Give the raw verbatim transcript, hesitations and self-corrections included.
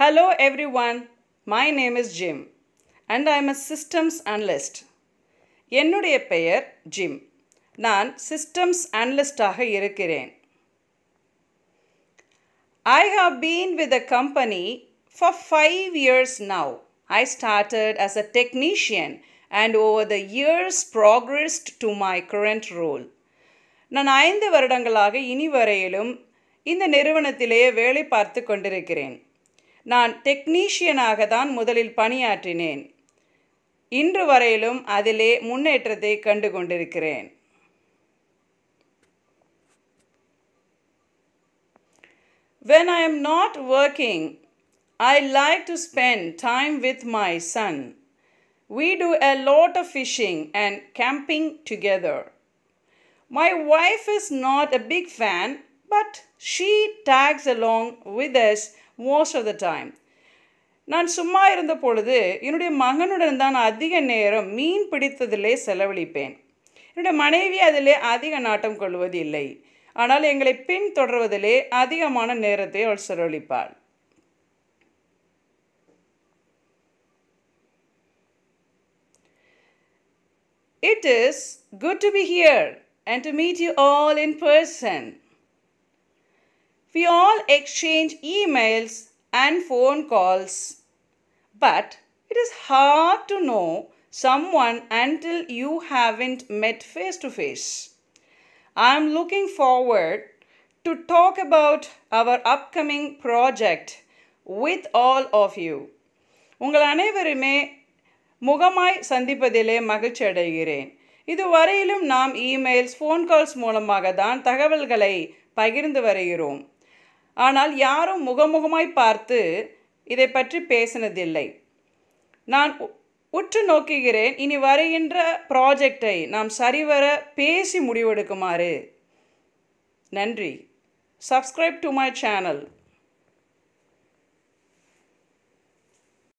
Hello everyone, my name is Jim and I am a systems analyst. என்னுடைய பெயர் Jim. நான் systems analyst ஆக இருக்கிறேன். I have been with the company for five years now. I started as a technician and over the years progressed to my current role. நான் ஐந்து வருடங்களாக இனி வரையிலும் இந்த நிறுவனத்திலேயே வேலை பார்த்து கொண்டிருக்கிறேன். நான் டெக்னீஷியனாக தான் முதலில் பணியாற்றினேன். இன்று வரையிலும் அதிலே முன்னேற்றத்தை கண்டு கொண்டிருக்கிறேன். When I am not working, I like to spend time with my son. We do a lot of fishing and camping together. My wife is not a big fan, but she tags along with us most of the time. நான் சும்மா இருந்த பொழுது என்னுடைய மகனுடன் தான் அதிக நேரம் மீன் பிடித்ததிலே செலவழிப்பேன். என்னுடைய மனைவி அதிலே அதிக நாட்டம் கொள்வது இல்லை. ஆனால் எங்களை பின் தொடர்வதிலே அதிகமான நேரத்தை அவள் செலவழிப்பாள். It is good to be here and to meet you all in person. We all exchange emails and phone calls, but it is hard to know someone until you haven't met face to face. I am looking forward to talk about our upcoming project with all of you. உங்கள் அனைவருமே முகமாய் சந்திப்பதிலே மகிழ்ச்சி அடைகிறேன். இதுவரையிலும் நாம் emails, phone calls மூலமாக தான் தகவல்களை பகிர்ந்து வருகிறோம். ஆனால் யாரும் முகமுகமாய் பார்த்து இதை பற்றி பேசினதில்லை. நான் உற்று நோக்குகிறேன் இனி வருகின்ற ப்ராஜெக்டை நாம் சரிவர பேசி முடிவெடுக்குமாறு. நன்றி. Subscribe to my channel.